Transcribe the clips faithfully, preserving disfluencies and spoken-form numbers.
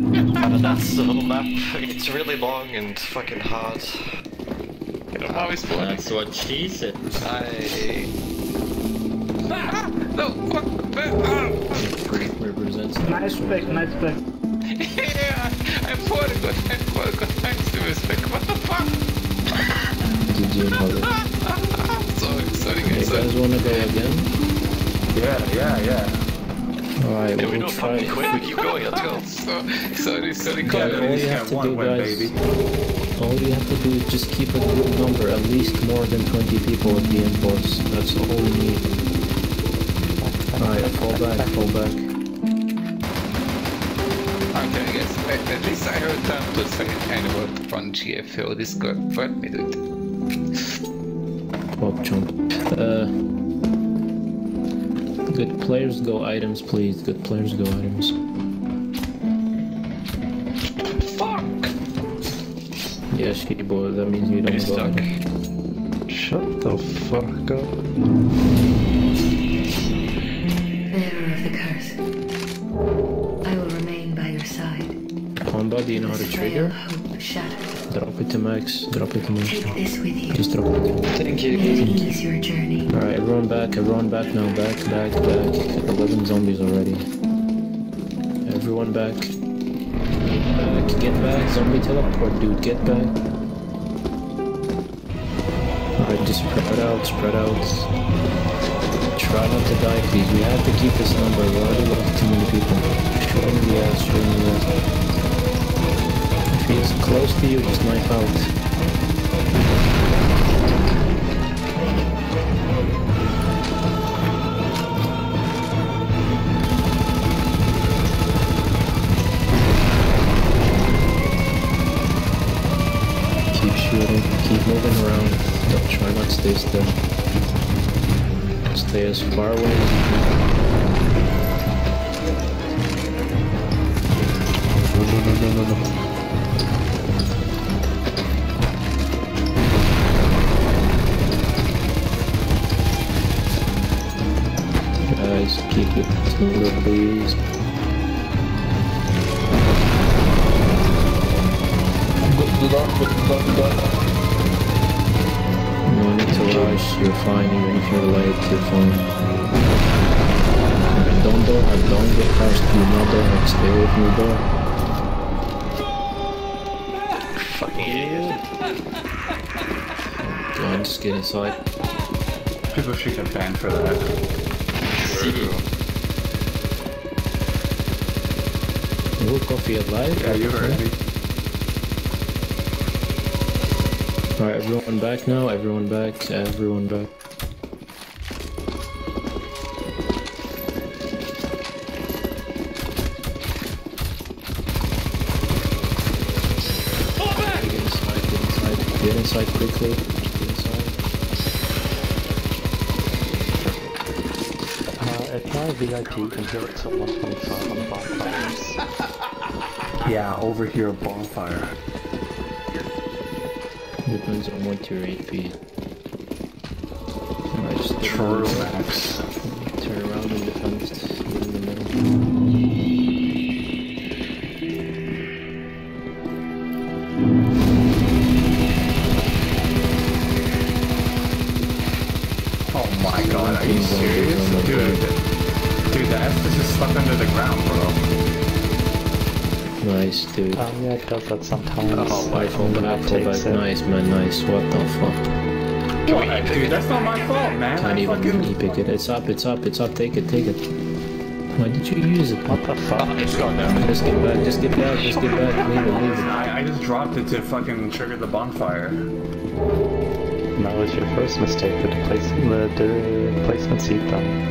That's the whole map. It's really long and fucking hard. I'm always bored. That's what she said. I... Ah! No! Fuck! Ah! Represents... Nice pick, nice pick. Yeah! I forgot, I forgot. Thanks to this pick. What the fuck? Did you know? Sorry, sorry guys. You guys wanna go again? Yeah, yeah, yeah. Alright, yeah, we we'll don't fucking quit, we keep going, let's go. So, sorry, sorry, yeah, all you have to do, guys, baby. All you have to do is just keep a good number, at least more than twenty people at the end boss. That's all we need. Alright, fall back, fall back. Okay, guys, at, at least I heard them to say anyway from G F O Discord. Fuck me, dude. Bob Chump. Uh... Good players go items, please. Good players go items. Fuck! Yeah, shitty boy, that means you don't He's go stuck. Items. Shut the fuck up. Bearer of the curse, I will remain by your side. Honda, do you know how to trigger? Drop it to max, drop it to max. Take this with you. Just drop it. Thank you. Ease your journey. Alright, everyone back, everyone back now, back, back, back. eleven zombies already. Everyone back. Back, get back, zombie teleport, dude, get back. Alright, just spread out, spread out. Try not to die, please. We have to keep this number, we already lost too many people. Show them the ass, show them the ass. He's close to you, just knife out. Keep shooting, keep moving around. Don't try not to stay still. Stay as far away as you can. No, no, no, no, no, no. Keep it slow, please. No need to rush, you're fine, even if you're late, you're fine. Don't do it, don't get rushed, do not do it, stay with me, bro. Fucking idiot. Go on, just get inside. People should get banned for that. Will coffee alive? Yeah, you heard me. Alright, everyone back now, everyone back, everyone back. Fall back! Get inside, get inside, get inside quickly. V I P can hear it's at one twenty-five on the bonfires. Yeah, over here a bonfire. Depends on what your A P. Alright, just true max. Turn around and defend in the middle. Oh my god, are you serious? Dude. Dude, the F is just stuck under the ground, bro. Nice, dude. Um, yeah, it does that sometimes. Oh, my phone back, pull back. Nice, man, nice. What the fuck? Dude, Wait, dude that's not my fault, man. Can't I even fucking... pick it. It's up, it's up, it's up. Take it, take it. Why did you use it? What the fuck? Oh, it's gone now. Just get back, just get back, just get back. Leave it, leave it. I, I just dropped it to fucking trigger the bonfire. That was your first mistake, the, place, the, the placement seat, though.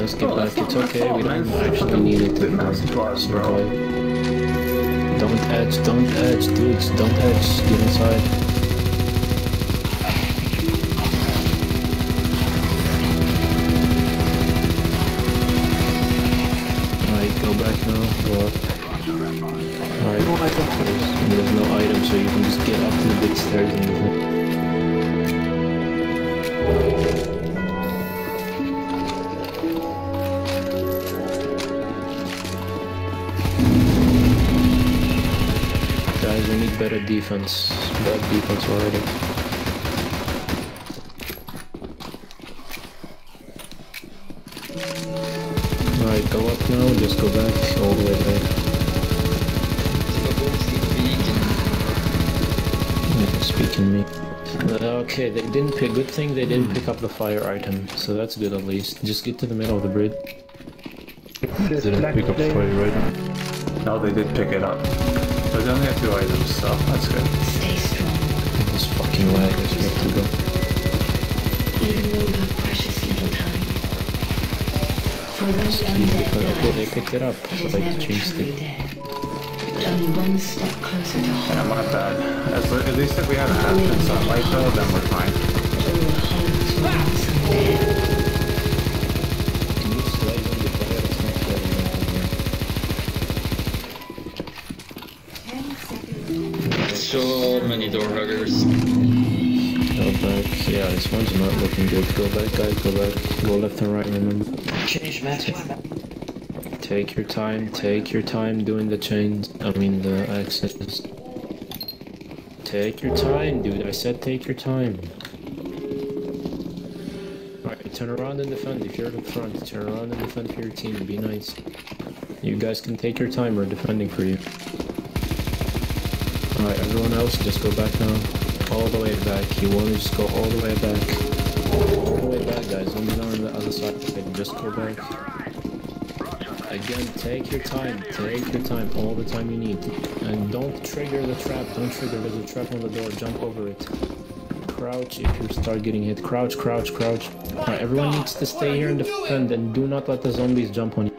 Let's get oh, back, it's okay, fault, we don't man. actually need it to pass, bro. Don't edge, don't edge, dudes, don't edge, get inside. Alright, go back now, go up. Alright, there's no item, so you can just get up to the big stairs and everything. because we need better defense, bad defense already. Alright, go up now, just go back all the way back. Yeah, speaking me. Okay, they didn't pick, good thing they didn't pick up the fire item, so that's good at least. Just get to the middle of the bridge. They didn't pick up the fire item. No, they did pick it up. But they only have two items, so that's good. Stay strong. This fucking lag is supposed to go. Even though you have precious little time. For those undead lives, oh, they picked it up. It is never truly dead. But only one step closer to home. Yeah, I'm not bad. As, at least if we had a half and some light though, then we're fine. Can you slide on the fire? It's not flooding out here. So many door huggers. Go back. Yeah, this one's not looking good. Go back, guys. Go back. Go left and right, remember. Change match. Take your time, take your time doing the chains, I mean the axes. Take your time, dude, I said take your time. Alright, turn around and defend if you're in front, turn around and defend for your team, be nice. You guys can take your time, we're defending for you. Alright, everyone else, just go back now. All the way back, you want to just go all the way back. All the way back, guys, only down on the other side, just go back. Again, take your time, take your time, all the time you need. And don't trigger the trap, don't trigger, there's a trap on the door, jump over it. Crouch if you start getting hit, crouch, crouch, crouch. Alright, everyone needs to stay here and defend and do not let the zombies jump on you.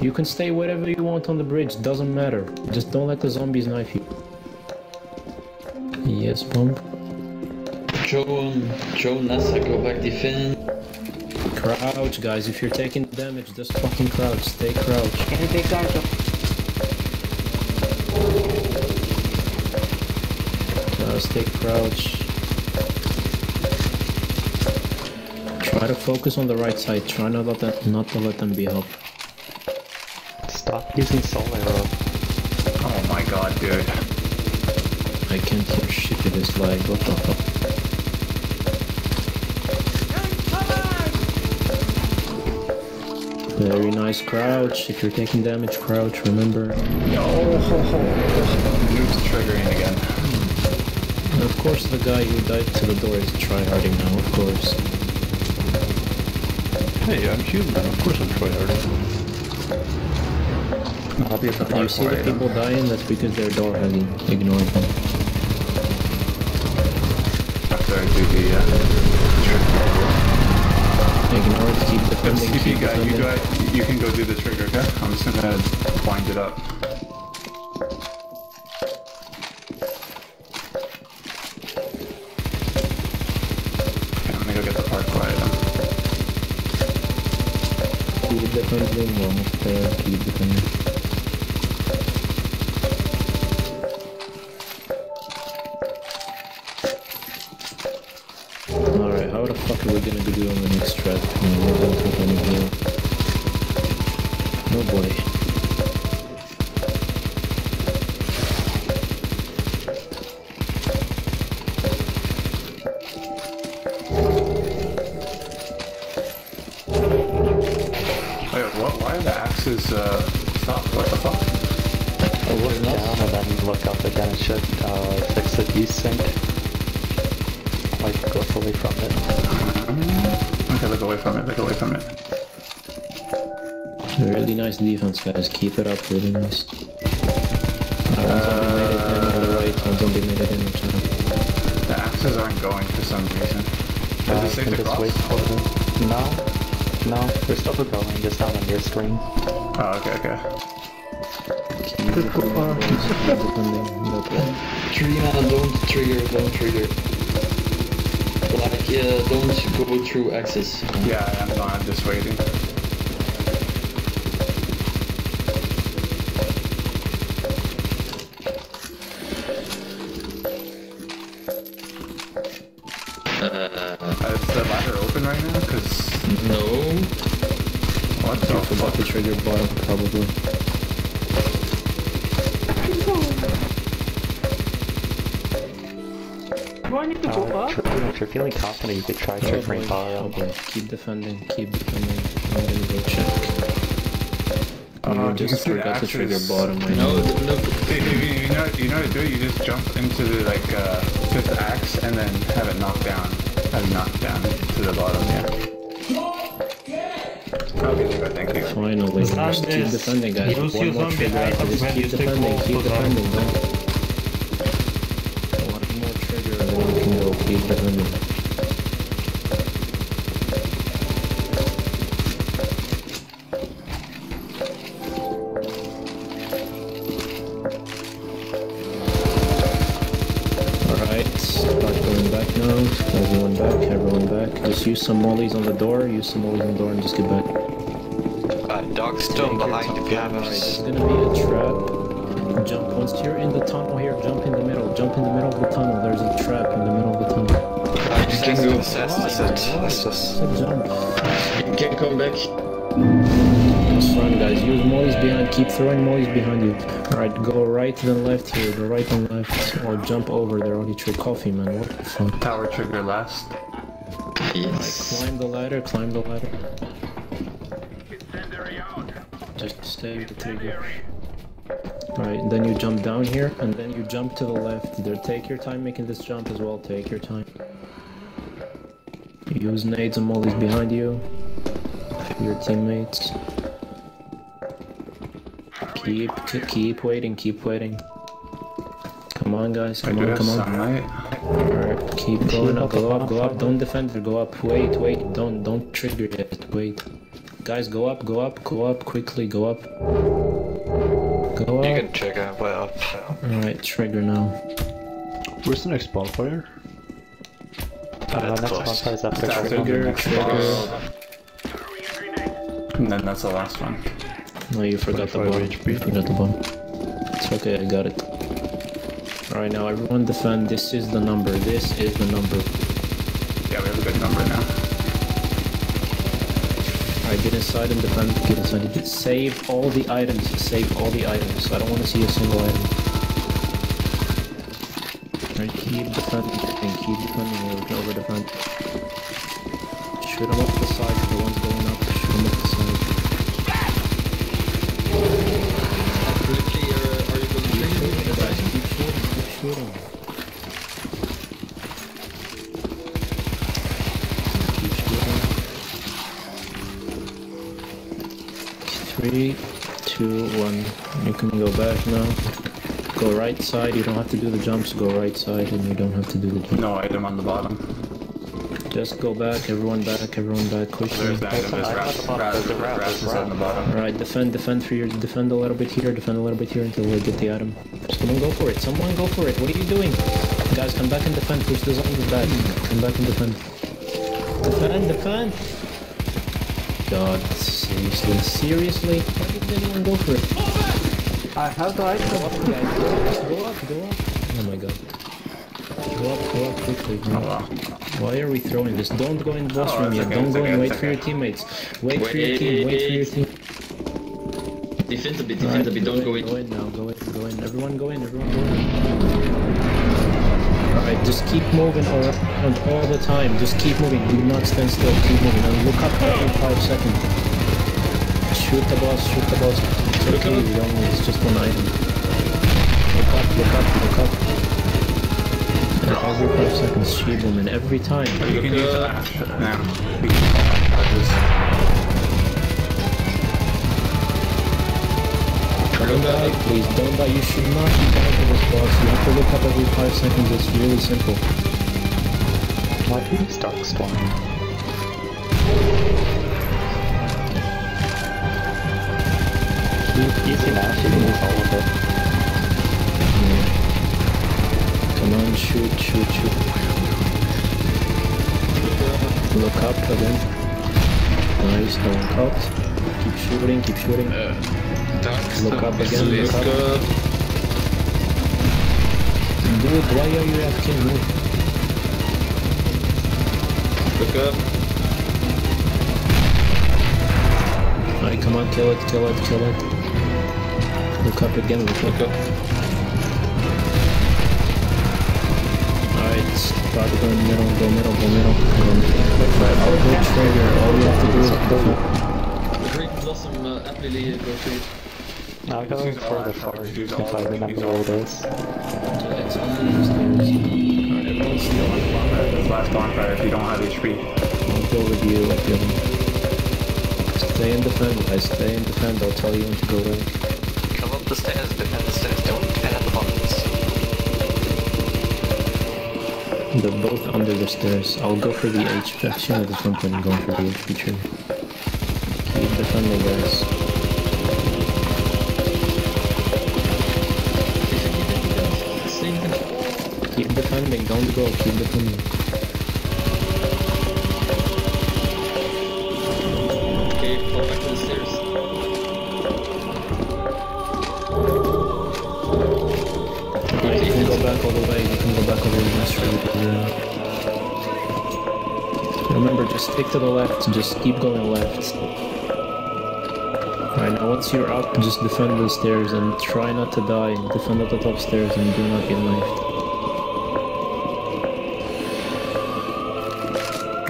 You can stay wherever you want on the bridge, doesn't matter. Just don't let the zombies knife you. Yes, Pump. Joan, Joan, Nessa, go back defend. Crouch, guys, if you're taking damage, just fucking crouch, stay crouch. Can you take out uh, stay crouch. Try to focus on the right side, try not, let them, not to let them be helped. Stop using soul arrow. Oh my god, dude. I can't hear shit with this lag, what the fuck? Very nice, crouch. If you're taking damage, crouch, remember. Oh, ho, ho. Noob's triggering again. And of course, the guy who died to the door is tryharding now, of course. Hey, I'm human, of course I'm tryharding. I'll be at the park. You see the people dying, that's because they're door hugging. Ignore them. After I do the uh, trick. Ignore, keep defending, keep defending. Guy, you, guy, you can go do the trigger, okay? I'm just gonna wind it up. Okay, I'm gonna go get the park quiet. Keep defending, almost there, keep defending. Alright, how the fuck are we gonna do on the next trap? No boy. Wait, what? Why are the axes uh, stop? What the fuck? I look down and then look up again and should uh, fix the desync. Like, look away from it. Okay, look away from it, look away from it. Really nice defense, guys. Keep it up, really nice. The axes aren't going for some reason. Uh, Does it say to cross? Wait for them. No, no, they're still going, just not on your screen. Oh, okay, okay. Keep it up. Three mana, don't trigger, don't trigger. Like, uh, don't go through axes. Yeah, I'm not, I'm just waiting. Uh, Is the ladder open right now? Cause... No. What the fuck? About the trigger bottom, probably. I need to uh, go up? If you're feeling confident, you could try oh, trick rain fire up. Okay. Keep defending, keep defending. I'm gonna go check. Uh, you, you just forgot to trigger bottom right now. No, no. Dude, you, you, know, you know how to do it? You just jump into the, like, uh, fifth axe and then have it knocked down. Have it knocked down to the bottom, yeah. I'll get you, I think. Yeah. Finally, just keep defending, guys. One see more trigger after this. Keep defending, keep defending, man. Keep defending. Alright, start going back now. Everyone back, everyone back. Just use some mollies on the door, use some mollies on the door and just get back. Uh, Dog's still behind if you have us. There's gonna be a trap. Jump once you're in the tunnel here, jump in the middle, jump in the middle of the tunnel, there's a trap in the middle of the tunnel. I just can't go fast, that's it, that's just... Jump. You can't come back. Just run guys, use mollies behind, keep throwing mollies behind you. Alright, go right then left here, go right and left, or jump over there, I'll get your coffee man, what the fuck. Power trigger last. Yes. Alright, climb the ladder, climb the ladder. Just stay the trigger. Alright, then you jump down here, and then you jump to the left. Either take your time making this jump as well, take your time. You use nades and mollies behind you. Your teammates. Keep, keep waiting, keep waiting. Come on guys, come on, come on. Alright, keep going up, go up, go up, don't defend it, go up. Wait, wait, don't, don't trigger it, wait. Guys, go up, go up, go up, quickly, go up. Go up. You can trigger, way up. Alright, trigger now. Where's the next bonfire? Uh, uh, next bonfire is after trigger. Trigger, trigger. And then that's the last one. No, you forgot the bomb. You forgot the bomb. It's okay, I got it. Alright, now everyone defend. This is the number. This is the number. Yeah, we have a good number now. Alright, get inside and defend, get inside. Just save all the items, save all the items. I don't want to see a single item. Alright, keep defending, keep defending, we're gonna over defend. Shoot them off the side, the ones going up, shoot them off the side. Ricky, are you going to keep shooting the guys? Keep shooting, keep shooting. Keep shooting. Three, two, one. You can go back now. Go right side. You don't have to do the jumps. Go right side, and you don't have to do the jumps. No item on the bottom. Just go back. Everyone back. Everyone back. Quickly. There's the item. There's on the bottom. All right. Defend. Defend for your. Defend a little bit here. Defend a little bit here until we get the item. Someone go for it. Someone go for it. What are you doing? Guys, come back and defend. Push the zombies back. Come back and defend. Defend. Defend. God, seriously, seriously? Why didn't anyone go for it? I have the item. Go up, guys. Go up, go up. Oh my god. Go up, go up quickly. Go up. Why are we throwing this? Don't go in the boss oh, room yet. Okay, Don't go okay, and wait okay. for your teammates. Wait, wait for your team, wait for your team. Defend a bit, defend a bit. Don't go in. Go in now, go in, go in. Everyone go in, everyone go in. Alright, just keep moving around. And all the time, just keep moving, do not stand still, keep moving, and look up every five seconds. Shoot the boss, shoot the boss, it's okay, you don't need, it's just one item. Look up, look up, look up. And every five seconds, shoot them, and every time. You can use that now. Don't die, please, don't die, you should not be down to this boss, you have to look up every five seconds, it's really simple. Why do these dogs spawn? Easy now, she can use all of it. Yeah. Come on, shoot, shoot, shoot. Look up again. Nice, don't cut. Keep shooting, keep shooting. Look up again, look up. Dude, why are you asking me? Look up. Alright, come on, kill it, kill it, kill it. Look up again, look, look up. up. Alright, start to go middle, go middle, go middle. Quick trigger, all you have to do is double. Drink Blossom, Appley, go through. Now going further forward, you can find the number of those. Alright, everyone's still on the bonfire. This last bonfire, if you don't have H P. I'll go with you, I'll kill them. Stay and defend, guys, stay and defend, I'll tell you when to go in. Come up the stairs, defend the stairs, don't defend at the bottoms. They're both under the stairs. I'll go for the H P. Actually, no, there's no point in going for the H P tree. Keep the tunnel, guys. Keep defending, don't go, keep defending. Okay, fall back to the stairs. Right, you can go back all the way, you can go back all the way. Yeah. Remember, just stick to the left, just keep going left. Alright, now once you're up, just defend the stairs and try not to die. Defend at the top stairs and do not get knifed.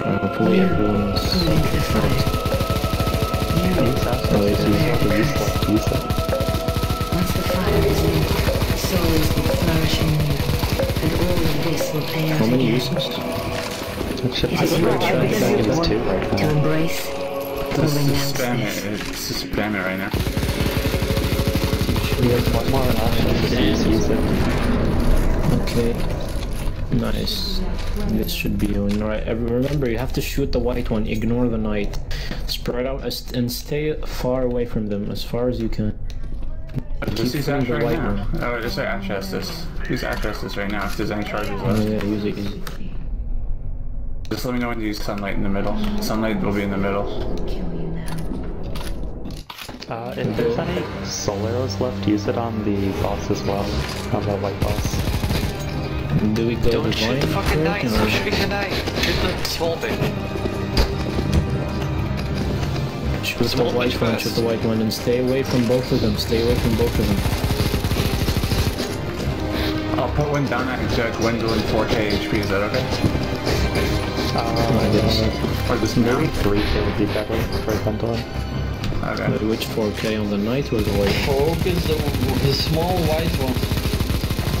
And hopefully everyone's... Once the fire is lit, the soul is the flourishing. And all of this will pay out. How many uses? I don't know, trying to get this too right now. To embrace going downstairs. This is spammy right now. We have one more option. Okay. Nice. This should be on. Right. Remember, you have to shoot the white one. Ignore the knight. Spread out and stay far away from them as far as you can. This is Ash right now. Oh, just say Ash has this. Use Ash has this right now if there's any charges left. Oh, yeah, use it, use it. Just let me know when to use sunlight in the middle. Sunlight will be in the middle. Uh, if there's any Soleros left, use it on the boss as well. On that white boss. Do we go Don't shoot the fucking knight, stop shooting the knight. Shoot the small thing. Shoot the white one, shoot the white one, and stay away from both of them, stay away from both of them. I'll put one down at exact Gwyndolin four K H P, is that okay? Uh, yes. Or this maybe three K would be better for Gwyndolin. Okay. But which four K, on the night or the white? Fork is the, the small white one.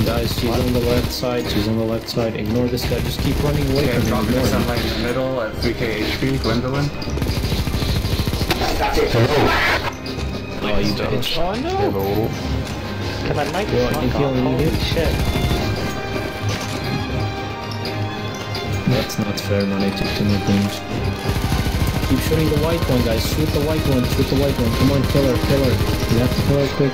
Guys, she's what? on the left side, she's on the left side, ignore this guy, just keep running away okay, from him. I'm dropping sunlight in the middle at three K H P, Gwyndolin. Hello. Oh, you bitch. Oh, no. Hello. Can I make this? Holy shit. That's not fair, man. I took too many things. Keep shooting the white one, guys. Shoot the white one. Shoot the white one. Come on, kill her. Kill her. You have to kill her quick.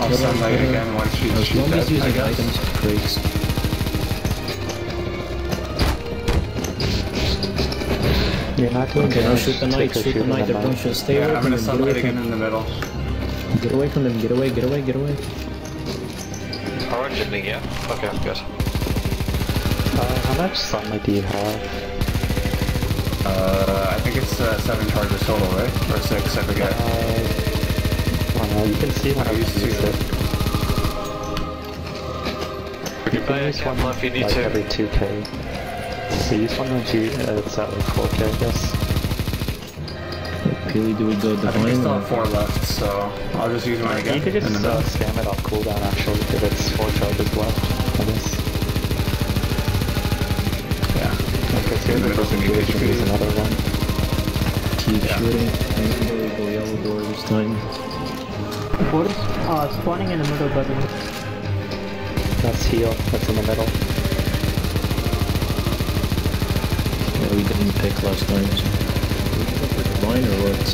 I'll sunlight again once she shoots that. Nobody's using items to breaks. You're not doing okay, now shoot the knight, shoot the knight, they're punching, stay away from them, get away from them. Get away from them, get away, get away, get away. Orange ending, yeah? Okay, I'm good. Uh, how much sunlight do you have? Uh, I think it's uh, seven charges total, right? Or six, I forget. Uh, I don't know, you can see when I used to use it. You, you can use one left, you need like to. Every two K. So use one on G, uh, it's at like four K I guess. Okay, do we go the I think we still have four left, so I'll just use mine again. You could just uh, spam it off cooldown actually, if it's four charges left, I guess. Yeah. Okay, so the first engagement is another one. Keep yeah. shooting, and we go yellow door this time. What is uh, spawning in the middle button? That's heal, that's in the middle. We didn't pick last time. Mine or what?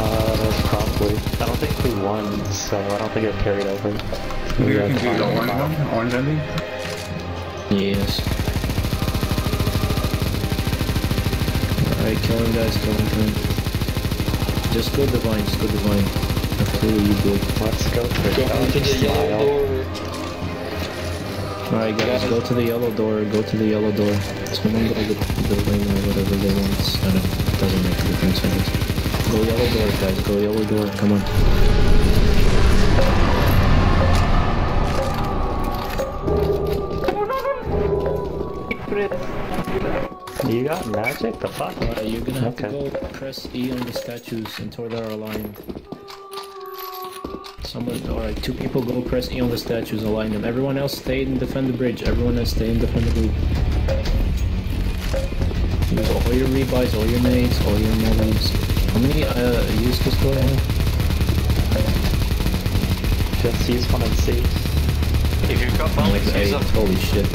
Uh, probably. I don't think we won, so I don't think it carried over. We, we can do the orange one? Orange ending? Yes. Alright, kill him guys, kill him, kill him. Just go divine, just go divine. After you do it. Let's go for it. Go into the yellow door. Alright guys, go to the yellow door, go to the yellow door. Someone go to the building or whatever they want. I don't know, it doesn't make a difference, I guess. Go yellow door guys, go yellow door, come on. You got magic? The fuck? Uh, you're gonna have okay. to go press E on the statues until they're aligned. Someone, alright, two people go press E on the statues, align them. Everyone else stay and defend the bridge. Everyone else stay and defend the group. Use all your rebuys, all your nades, all your melees. How many uh, use to score? Just use one and see. If you've got bullets, use them. Holy shit.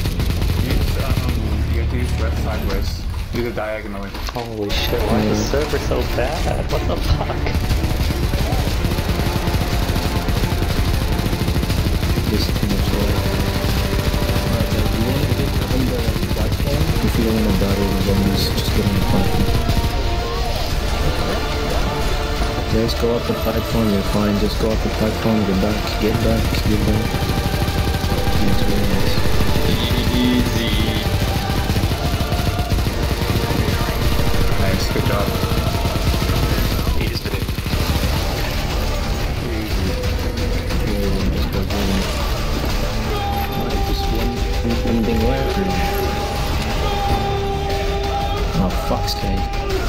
Use, um, you have to use left sideways. Do the diagonally. Holy shit, why is the server so bad? What the fuck? This is too much water. Alright, guys, you want to get on the platform? If you don't want to battle the zombies, just get on the platform. Just go up the platform, you're fine. Just go up the platform, get back, get back, get back. That's really nice. Easy. Nice, good job. Easy. Easy. Just go through. Anything left? Oh, fuck's sake.